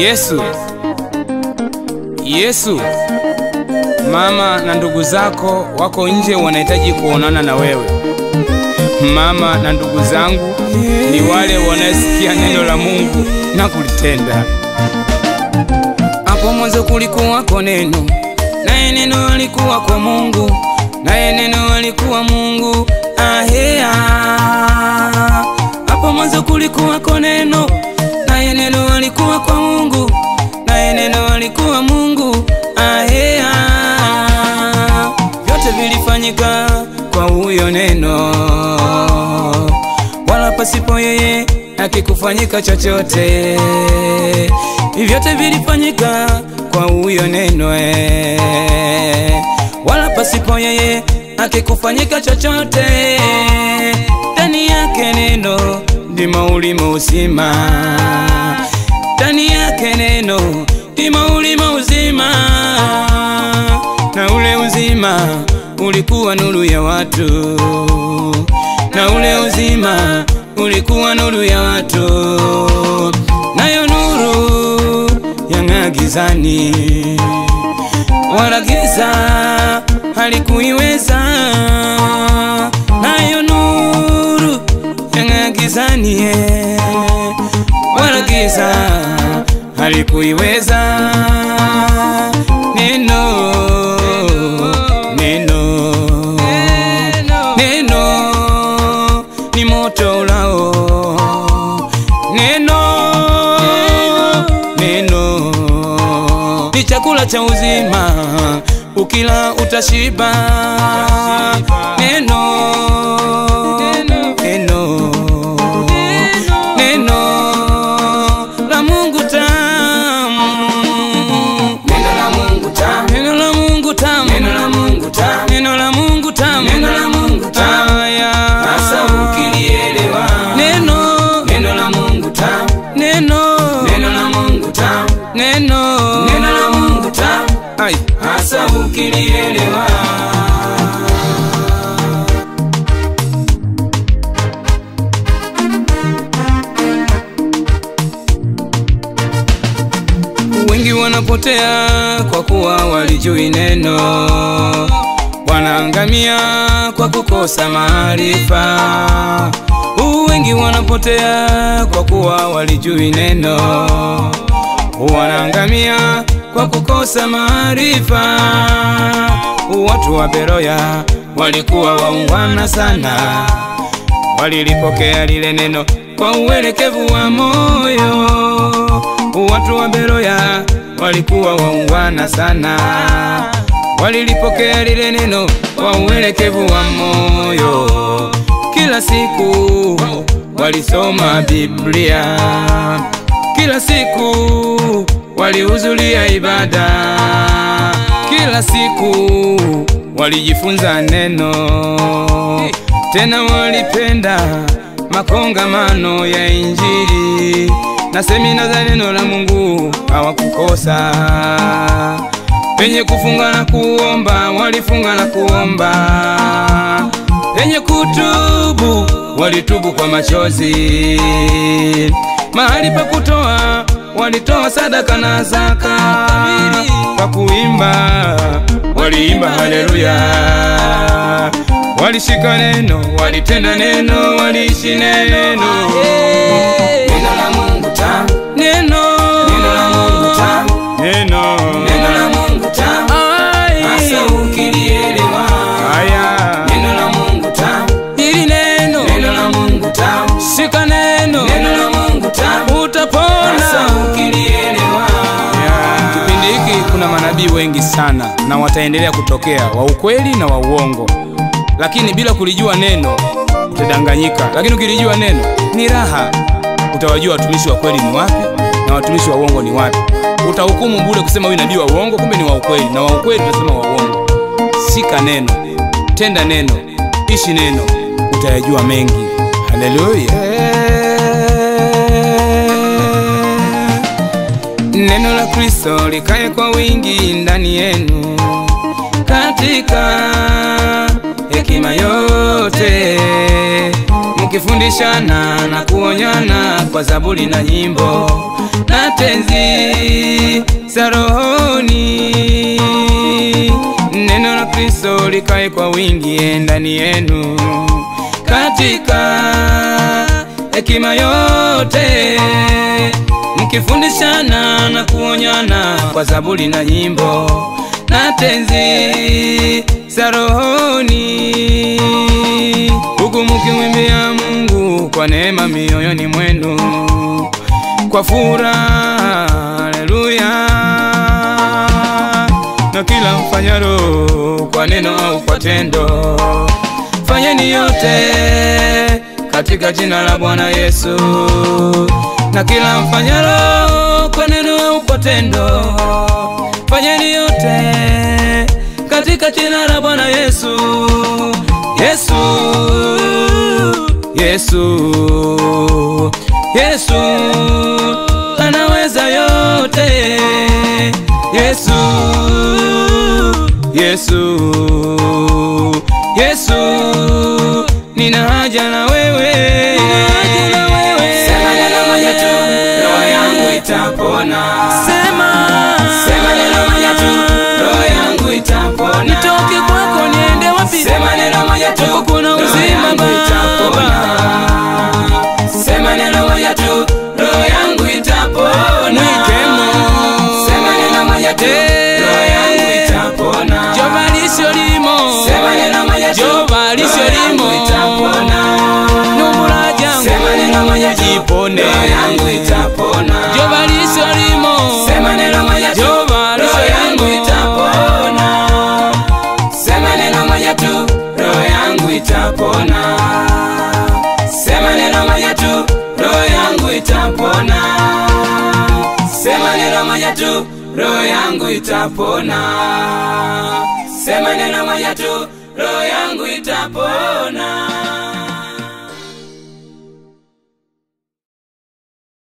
Yesu, Yesu, mama na ndugu zako wako nje wanahitaji kuonana na wewe. Mama na ndugu zangu ni wale wanaosikia neno la Mungu na kulitenda. Hapo mwanzo kulikuwa kwa neno, naye neno lilikuwa kwa Mungu, naye neno lilikuwa Mungu. Ahea. Hapo mwanzo kulikuwa kwa neno, naye neno lilikuwa kwa Mungu, naye neno lilikuwa Mungu. Ahea. Yote vilifanyika kwa huyo neno, wala pasipo yeye hakikufanyika chochote. Vyote vilifanyika kwa huyo neno, wala pasipo yeye hakikufanyika chochote. Ndani yake neno ndimo ulimo uzima, ndani yake neno ndimo ulimo uzima, na ule uzima ulikuwa nuru ya watu, na ule uzima ulikuwa nuru ya watu, nayo nuru yang'aa gizani, wala giza halikuiweza. Nayo nuru yang'aa gizani, wala giza halikuiweza. Neno, neno, neno ni moto ulao. Neno, neno ni chakula cha uzima, ukila utashiba. Neno, neno, neno, neno la Mungu tamu. Neno la Mungu tamu, neno la Mungu tamu, neno la Mungu tamu, neno la Mungu tamu, neno la Mungu tamu. Sasa ukilielewa neno, neno la Mungu tamu, neno, neno la Mungu tamu, neno, neno la Mungu tamu. Hasa ukilielewa. Wengi wanapotea kwa kuwa walijui neno, wanaangamia kwa kukosa maarifa. Wengi wanapotea kwa kuwa walijui neno, wanaangamia kwa kukosa maarifa. Watu wa Beroya walikuwa waungwana sana, walilipokea lile neno kwa uelekevu wa moyo. Watu wa Beroya walikuwa waungwana sana, walilipokea lile neno kwa uelekevu wa moyo. Kila siku walisoma Biblia, kila siku walihudhuria ibada, kila siku walijifunza neno. Tena walipenda makongamano ya Injili na semina za neno la Mungu, hawakukosa. Penye kufunga na kuomba, walifunga na kuomba. Penye kutubu, walitubu kwa machozi. Mahali pa kutoa, walitoa sadaka na zaka. Kwa kuimba, waliimba haleluya. Walishika neno, walitenda neno, waliishi neno. Neno la Mungu tamu, neno, neno la Mungu tamu, neno, neno la Mungu tamu. Hasa ukilielewa. Neno la Mungu tamu, hili neno, neno la Mungu tamu. Shika neno, neno la Mungu tamu, utapona. Hasa ukilielewa. Kipindi hiki kuna manabii wengi sana, na wataendelea kutokea, wa ukweli na wa uongo. Lakini bila kulijua neno utadanganyika, lakini ukilijua neno ni raha. Utawajua watumishi wa kweli ni wapi na watumishi wa uongo ni wapi. Utahukumu bure kusema wewe nabii wa uongo, kumbe ni wa ukweli, na wa ukweli tunasema wa uongo. Sika neno, tenda neno, ishi neno, utayajua mengi. Haleluya. Neno la Kristo likae kwa wingi ndani yenu katika hekima yote, tukifundishana na kuonyana kwa zaburi na nyimbo na tenzi za rohoni. Neno la Kristo likae kwa wingi ndani yenu katika hekima yote, mkifundishana na kuonyana kwa zaburi na nyimbo na tenzi za rohoni, huku mkimwimbia Mungu kwa neema mioyoni mwenu kwa furaha, haleluya. Na kila mfanyalo kwa neno au kwa tendo, fanyeni yote katika jina la Bwana Yesu. Na kila mfanyalo kwa neno au kwa tendo, fanyeni yote katika jina la Bwana Yesu. Yesu, Yesu, Yesu anaweza yote. Yesu, Yesu, Yesu nina haja na wewe, sema neno moja tu roho yangu itapona. Sema neno moja tu roho yangu itapona. Nitoke kwako niende wapi? Sema neno moja tu kuna uzima itapona. Sema neno moja tu roho yangu itapona. Sema neno moja tu roho yangu itapona. Sema neno moja tu roho yangu itapona. Sema neno moja tu roho yangu itapona. Sema neno moja tu roho yangu itapona. Sema neno moja tu roho yangu itapona. Sema neno moja tu roho yangu itapona. Sema neno moja tu roho yangu itapona. Sema neno moja tu roho yangu itapona.